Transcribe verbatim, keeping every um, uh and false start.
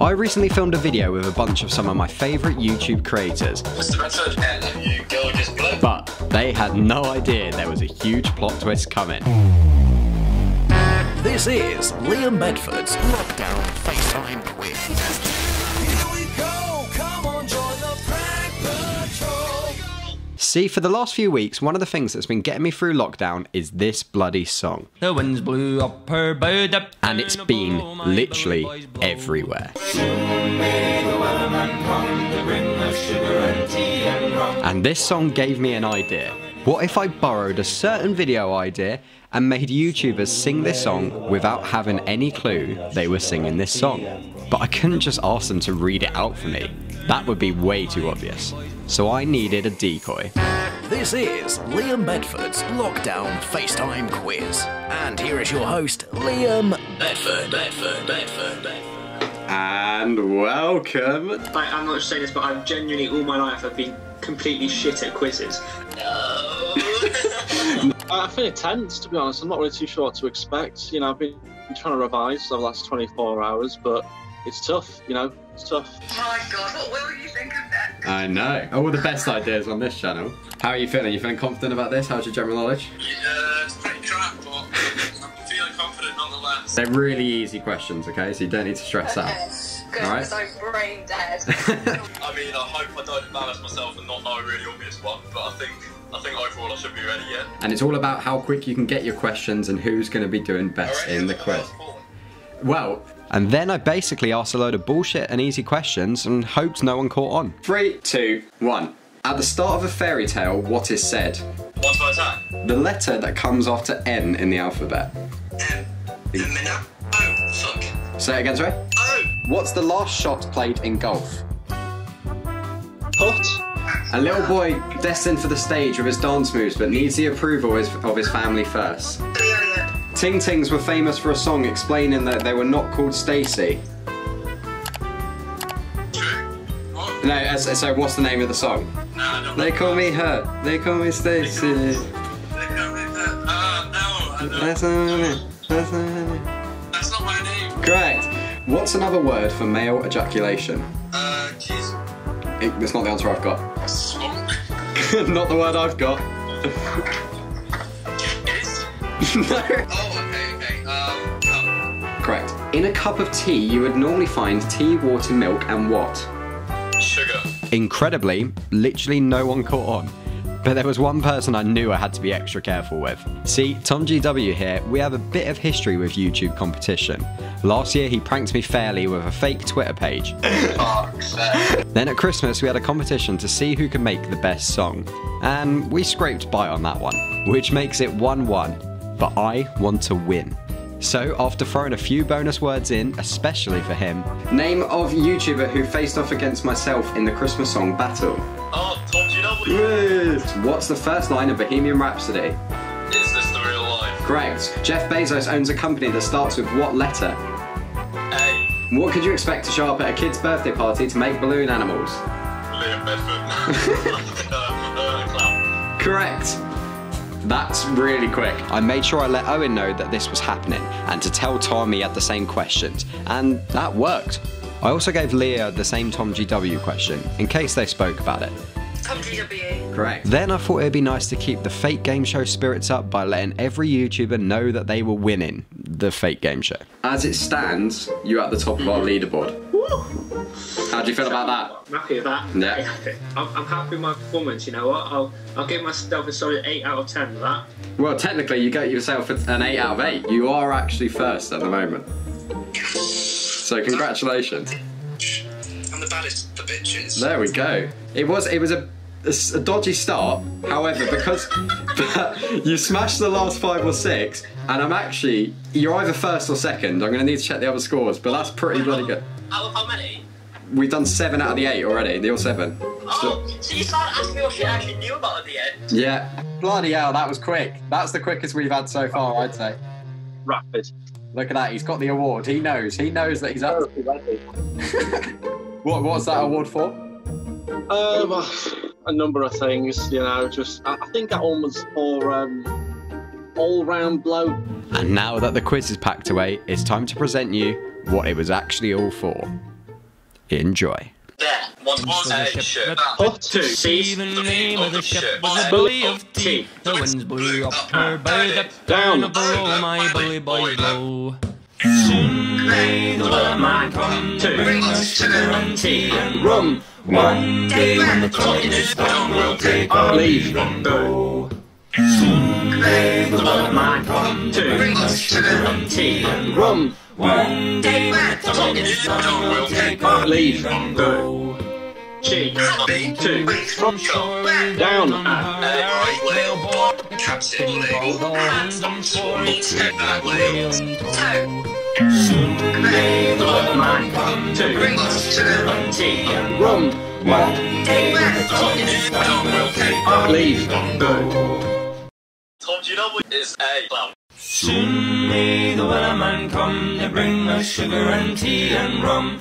I recently filmed a video with a bunch of some of my favourite YouTube creators, Mister Bedford, and you go just below. But they had no idea there was a huge plot twist coming. This is Liam Bedford's Lockdown FaceTime Quiz. Here we go, come on, join the prank patrol. See, for the last few weeks, one of the things that's been getting me through lockdown is this bloody song. The winds blew up her boat up. And it's been literally everywhere. And this song gave me an idea. What if I borrowed a certain video idea and made YouTubers sing this song without having any clue they were singing this song? But I couldn't just ask them to read it out for me. That would be way too obvious. So I needed a decoy. This is Liam Bedford's Lockdown FaceTime Quiz. And here is your host, Liam Bedford. Bedford, Bedford, Bedford. And welcome. I, I'm not just saying this, but I've genuinely all my life I've been completely shit at quizzes. No. I feel tense, to be honest. I'm not really too sure what to expect. You know, I've been trying to revise for the last twenty-four hours, but it's tough. You know, it's tough. My God, what, what were you thinking then? I know. All the best ideas on this channel. How are you feeling? You feeling confident about this? How's your general knowledge? Yeah, it's pretty crap, but. They're really easy questions, okay? So you don't need to stress okay. out. Good, because right? I'm brain dead. I mean, I hope I don't embarrass myself and not know a really obvious one, but I think I think overall I should be ready yet. And it's all about how quick you can get your questions and who's going to be doing best in the quiz. Well, and then I basically asked a load of bullshit and easy questions and hoped no one caught on. Three, two, one. At the start of a fairy tale, what is said? What's my time? The letter that comes after N in the alphabet. N. Oh, fuck. Say it again, sorry? Oh! What's the last shot played in golf? Putt. A little boy destined for the stage with his dance moves but needs the approval of his family first. Ting Tings were famous for a song explaining that they were not called Stacy. True? What? No, so what's the name of the song? No, I don't know. They call me her, they call me Stacy. They call me her. Ah, no, I don't. That's not my name. Correct. What's another word for male ejaculation? Uh, jeez. It, that's not the answer I've got. Swamp. Not the word I've got. Yes? No. Oh, okay, okay. Um, cup. Correct. In a cup of tea, you would normally find tea, water, milk, and what? Sugar. Incredibly, literally no one caught on. But there was one person I knew I had to be extra careful with. See, TomGW here, we have a bit of history with YouTube competition. Last year he pranked me fairly with a fake Twitter page. Then at Christmas we had a competition to see who could make the best song. And we scraped by on that one, which makes it one one. But I want to win. So after throwing a few bonus words in, especially for him. Name of YouTuber who faced off against myself in the Christmas song battle. Oh, TomGW. Yes. What's the first line of Bohemian Rhapsody? Is this the real life? Correct. Jeff Bezos owns a company that starts with what letter? A. What could you expect to show up at a kid's birthday party to make balloon animals? Liam Bedford. uh, uh, Correct. That's really quick. I made sure I let Owen know that this was happening and to tell Tommy he had the same questions, and that worked. I also gave Leah the same TomGW question in case they spoke about it. TomGW. Correct. Then I thought it'd be nice to keep the fake game show spirits up by letting every YouTuber know that they were winning the fake game show. As it stands, you're at the top of our leaderboard. Woo! How do you feel about that? I'm happy with that. Yeah. I'm happy. I'm, I'm happy with my performance, you know what? I'll, I'll give myself a solid eight out of ten for that. Well, technically, you get yourself an eight out of eight. You are actually first at the moment. So, congratulations. I'm the baddest of the bitches. There we go. It was, it was a, a, a dodgy start. However, because you smashed the last five or six, and I'm actually, you're either first or second. I'm going to need to check the other scores, but that's pretty bloody good. Out of how many? We've done seven out of the eight already, the all seven. Oh, so, so you started asking me what shit I actually knew about at the end? Yeah. Bloody hell, that was quick. That's the quickest we've had so far, I'd say. Rapid. Look at that, he's got the award. He knows. He knows that he's up. What was that award for? Um, a number of things, you know, just... I think that one was for um, all-round blow. And now that the quiz is packed away, it's time to present you what it was actually all for. Enjoy. There, once was a ship up to sea, the name of the ship was a bully of tea. The winds blew up her by the down a blow, my bully boy blow. Soon may the Wellerman come to bring us sugar and tea and rum. One day when the tide is down, we'll take our leave and go. Soon may the Wellerman come to bring us sugar and tea and rum. One day when the tide is down, we'll take our leave and go. She will be two weeks from shore, down at the right whale, captain legal, and some stories at that whale. Soon may the Wellerman come to bring us sugar and tea and rum. One day when the tide is down, we'll take our leave and go. TomGW is a clown. Soon may the Wellerman come to bring us sugar and tea and rum.